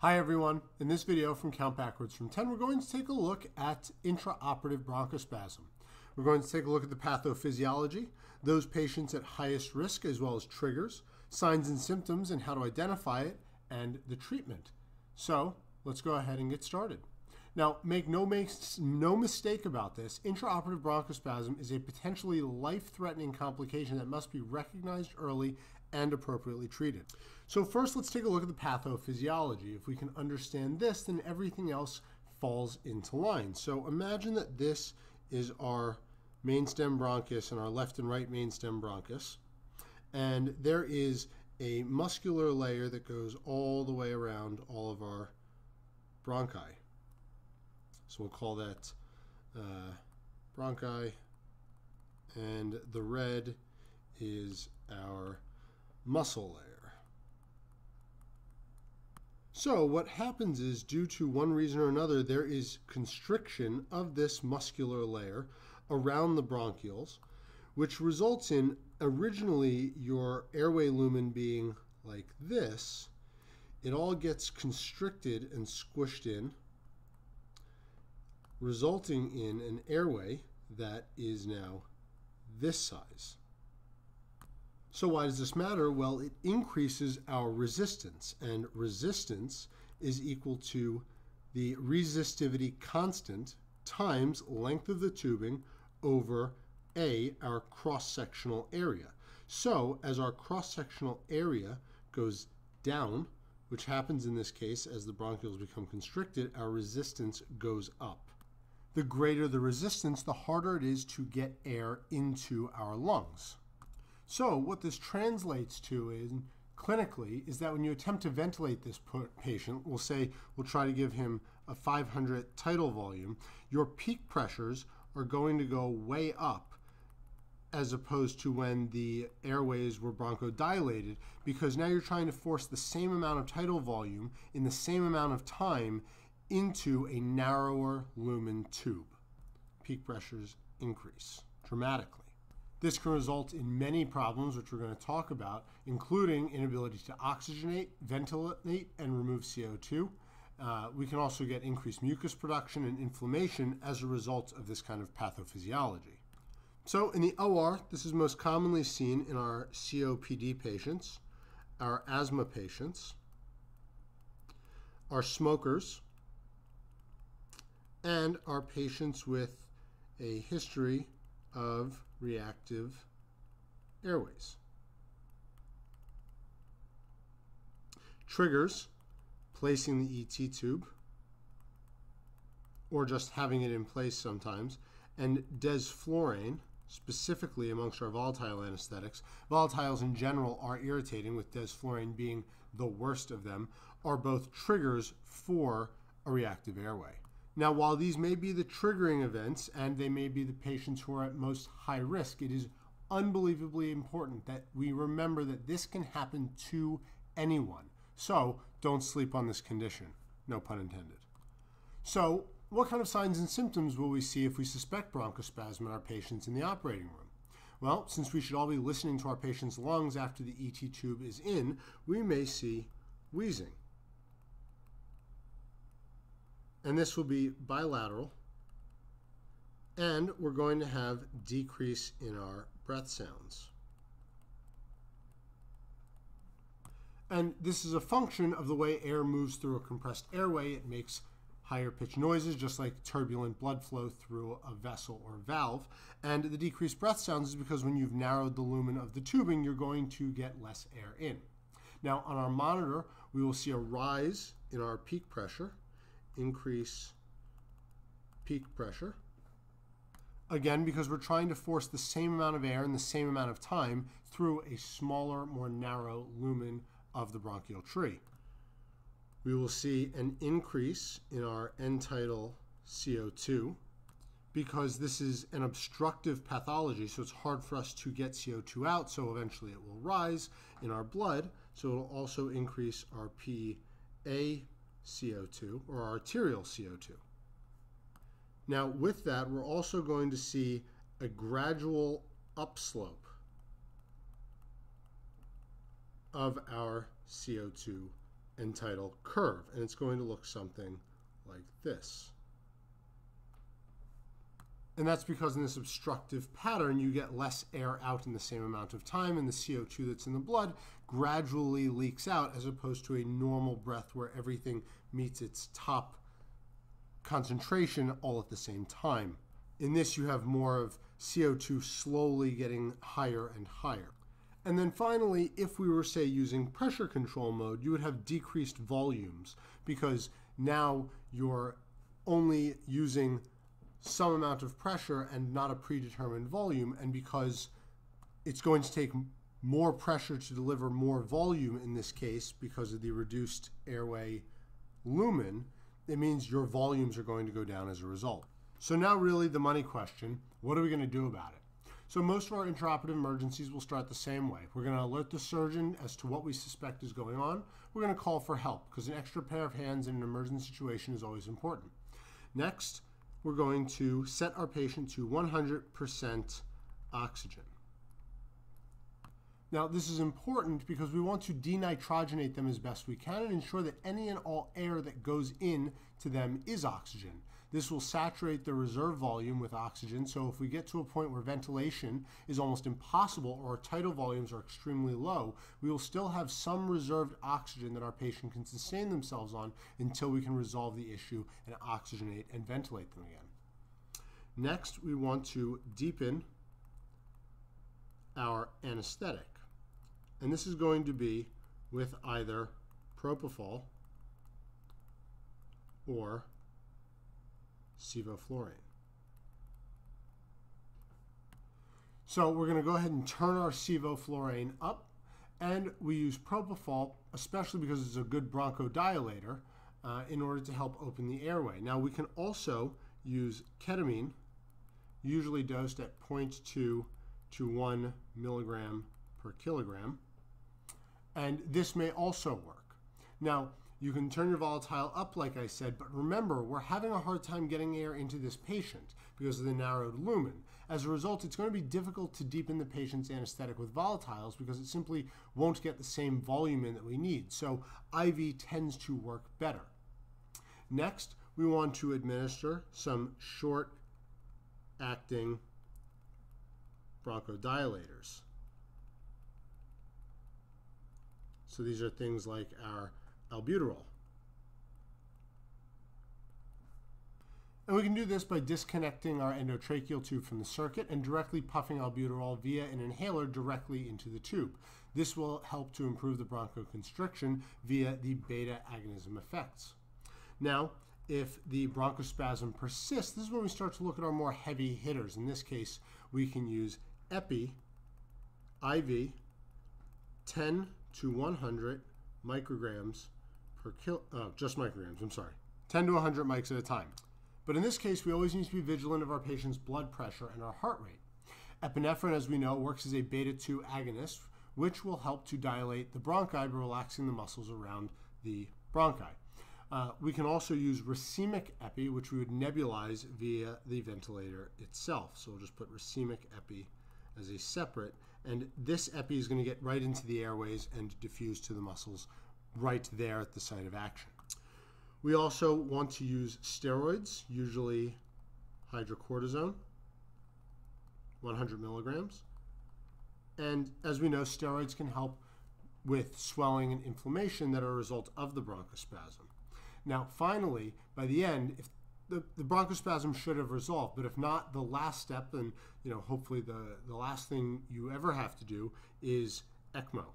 Hi everyone, in this video from Count Backwards from 10, we're going to take a look at intraoperative bronchospasm. We're going to take a look at the pathophysiology, those patients at highest risk as well as triggers, signs and symptoms and how to identify it, and the treatment. So let's go ahead and get started. Now make no mistake about this, intraoperative bronchospasm is a potentially life-threatening complication that must be recognized early and appropriately treated. So first, let's take a look at the pathophysiology. If we can understand this, then everything else falls into line. So imagine that this is our main stem bronchus and our left and right main stem bronchus. And there is a muscular layer that goes all the way around all of our bronchi. So we'll call that bronchi. And the red is our muscle layer. So what happens is, due to one reason or another, there is constriction of this muscular layer around the bronchioles, which results in originally your airway lumen being like this. It all gets constricted and squished in, resulting in an airway that is now this size. So why does this matter? Well, it increases our resistance, and resistance is equal to the resistivity constant times length of the tubing over A, our cross-sectional area. So as our cross-sectional area goes down, which happens in this case as the bronchioles become constricted, our resistance goes up. The greater the resistance, the harder it is to get air into our lungs. So what this translates to clinically is that when you attempt to ventilate this patient, we'll try to give him a 500 tidal volume, your peak pressures are going to go way up as opposed to when the airways were bronchodilated, because now you're trying to force the same amount of tidal volume in the same amount of time into a narrower lumen tube. Peak pressures increase dramatically. This can result in many problems, which we're going to talk about, including inability to oxygenate, ventilate, and remove CO2. We can also get increased mucus production and inflammation as a result of this kind of pathophysiology. So in the OR, this is most commonly seen in our COPD patients, our asthma patients, our smokers, and our patients with a history of reactive airways. Triggers, placing the ET tube, or just having it in place sometimes, and desflurane, specifically amongst our volatile anesthetics. Volatiles in general are irritating, with desflurane being the worst of them, are both triggers for a reactive airway. Now, while these may be the triggering events and they may be the patients who are at most high risk, it is unbelievably important that we remember that this can happen to anyone. So don't sleep on this condition, no pun intended. So what kind of signs and symptoms will we see if we suspect bronchospasm in our patients in the operating room? Well, since we should all be listening to our patients' lungs after the ET tube is in, we may see wheezing. And this will be bilateral, and we're going to have decrease in our breath sounds. And this is a function of the way air moves through a compressed airway. It makes higher pitch noises, just like turbulent blood flow through a vessel or valve. And the decreased breath sounds is because when you've narrowed the lumen of the tubing, you're going to get less air in. Now on our monitor, we will see a rise in our peak pressure, increase peak pressure, again because we're trying to force the same amount of air in the same amount of time through a smaller, more narrow lumen of the bronchial tree. We will see an increase in our end-tidal CO2 because this is an obstructive pathology, so it's hard for us to get CO2 out, so eventually it will rise in our blood, so it will also increase our Pa CO2 or arterial CO2. Now with that, we're also going to see a gradual upslope of our CO2 end-tidal curve, and it's going to look something like this. And that's because in this obstructive pattern, you get less air out in the same amount of time, and the CO2 that's in the blood gradually leaks out, as opposed to a normal breath where everything meets its top concentration all at the same time. In this, you have more of CO2 slowly getting higher and higher. And then finally, if we were, say, using pressure control mode, you would have decreased volumes, because now you're only using some amount of pressure and not a predetermined volume, and because it's going to take more pressure to deliver more volume in this case because of the reduced airway lumen, it means your volumes are going to go down as a result. So now really the money question, what are we going to do about it? So most of our intraoperative emergencies will start the same way. We're going to alert the surgeon as to what we suspect is going on. We're going to call for help, because an extra pair of hands in an emergency situation is always important. Next, we're going to set our patient to 100% oxygen. Now, this is important because we want to denitrogenate them as best we can and ensure that any and all air that goes in to them is oxygen. This will saturate the reserve volume with oxygen, so if we get to a point where ventilation is almost impossible or our tidal volumes are extremely low, we will still have some reserved oxygen that our patient can sustain themselves on until we can resolve the issue and oxygenate and ventilate them again. Next, we want to deepen our anesthetic. And this is going to be with either propofol or sevoflurane. So we're going to go ahead and turn our sevoflurane up, and we use propofol, especially because it's a good bronchodilator, in order to help open the airway. Now we can also use ketamine, usually dosed at 0.2 to 1 milligram per kilogram, and this may also work. Now, you can turn your volatile up, like I said, but remember, we're having a hard time getting air into this patient because of the narrowed lumen. As a result, it's going to be difficult to deepen the patient's anesthetic with volatiles because it simply won't get the same volume in that we need. So IV tends to work better. Next, we want to administer some short-acting bronchodilators. So these are things like our Albuterol. And we can do this by disconnecting our endotracheal tube from the circuit and directly puffing albuterol via an inhaler directly into the tube. This will help to improve the bronchoconstriction via the beta agonism effects. Now, if the bronchospasm persists, this is when we start to look at our more heavy hitters. In this case, we can use epi IV 10 to 100 micrograms per kilo, just micrograms, I'm sorry, 10 to 100 mics at a time. But in this case, we always need to be vigilant of our patient's blood pressure and our heart rate. Epinephrine, as we know, works as a beta-2 agonist, which will help to dilate the bronchi by relaxing the muscles around the bronchi. We can also use racemic epi, which we would nebulize via the ventilator itself. So we'll just put racemic epi as a separate, and this epi is going to get right into the airways and diffuse to the muscles right there at the site of action. We also want to use steroids, usually hydrocortisone, 100 milligrams. And as we know, steroids can help with swelling and inflammation that are a result of the bronchospasm. Now, finally, by the end, if the bronchospasm should have resolved, but if not, the last step, and hopefully the last thing you ever have to do, is ECMO.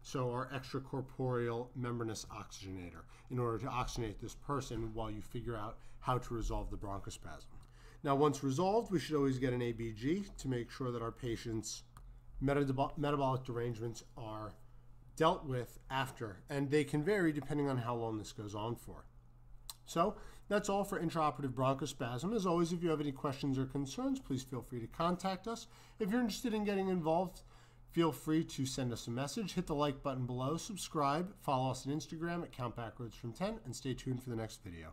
So our extracorporeal membranous oxygenator, in order to oxygenate this person while you figure out how to resolve the bronchospasm. Now, once resolved, we should always get an ABG to make sure that our patient's metabolic derangements are dealt with after, and they can vary depending on how long this goes on for. So that's all for intraoperative bronchospasm. As always, if you have any questions or concerns, please feel free to contact us. If you're interested in getting involved, feel free to send us a message. Hit the like button below, subscribe, follow us on Instagram at Count Backwards from 10, and stay tuned for the next video.